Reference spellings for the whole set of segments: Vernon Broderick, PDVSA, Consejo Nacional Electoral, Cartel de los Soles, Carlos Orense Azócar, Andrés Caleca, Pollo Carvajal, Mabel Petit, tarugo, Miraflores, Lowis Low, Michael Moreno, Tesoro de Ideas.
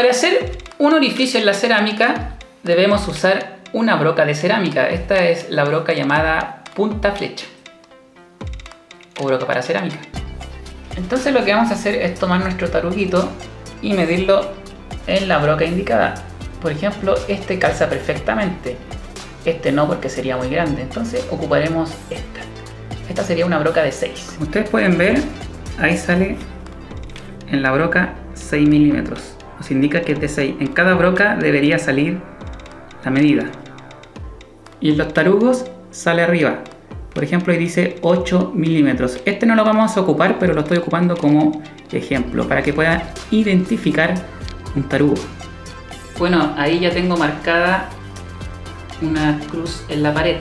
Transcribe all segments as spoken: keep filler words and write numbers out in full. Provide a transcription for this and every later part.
Para hacer un orificio en la cerámica debemos usar una broca de cerámica. Esta es la broca llamada punta flecha o broca para cerámica. Entonces lo que vamos a hacer es tomar nuestro taruguito y medirlo en la broca indicada. Por ejemplo, este calza perfectamente, este no porque sería muy grande, entonces ocuparemos esta. Esta sería una broca de seis. Como ustedes pueden ver, ahí sale en la broca seis milímetros. Nos indica que es de seis. En cada broca debería salir la medida. Y en los tarugos sale arriba. Por ejemplo, ahí dice ocho milímetros. Este no lo vamos a ocupar, pero lo estoy ocupando como ejemplo para que pueda identificar un tarugo. Bueno, ahí ya tengo marcada una cruz en la pared.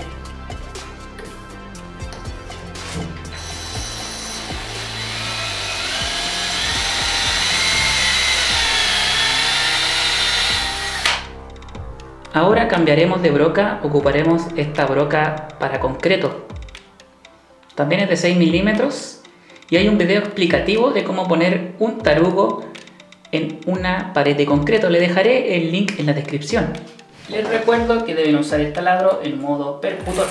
Ahora cambiaremos de broca, ocuparemos esta broca para concreto. También es de seis milímetros y hay un video explicativo de cómo poner un tarugo en una pared de concreto. Le dejaré el link en la descripción. Les recuerdo que deben usar el taladro en modo percutor.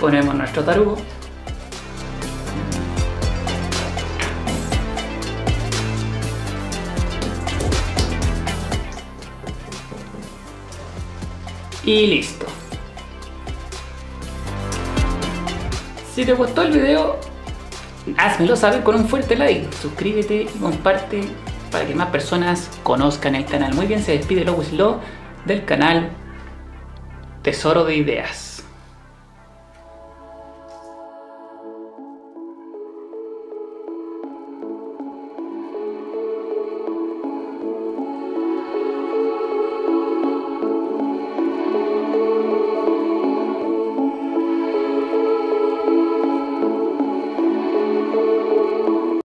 Ponemos nuestro tarugo. Y listo. Si te gustó el video, házmelo saber con un fuerte like. Suscríbete y comparte para que más personas conozcan el canal. Muy bien, se despide Lowis Low del canal Tesoro de Ideas.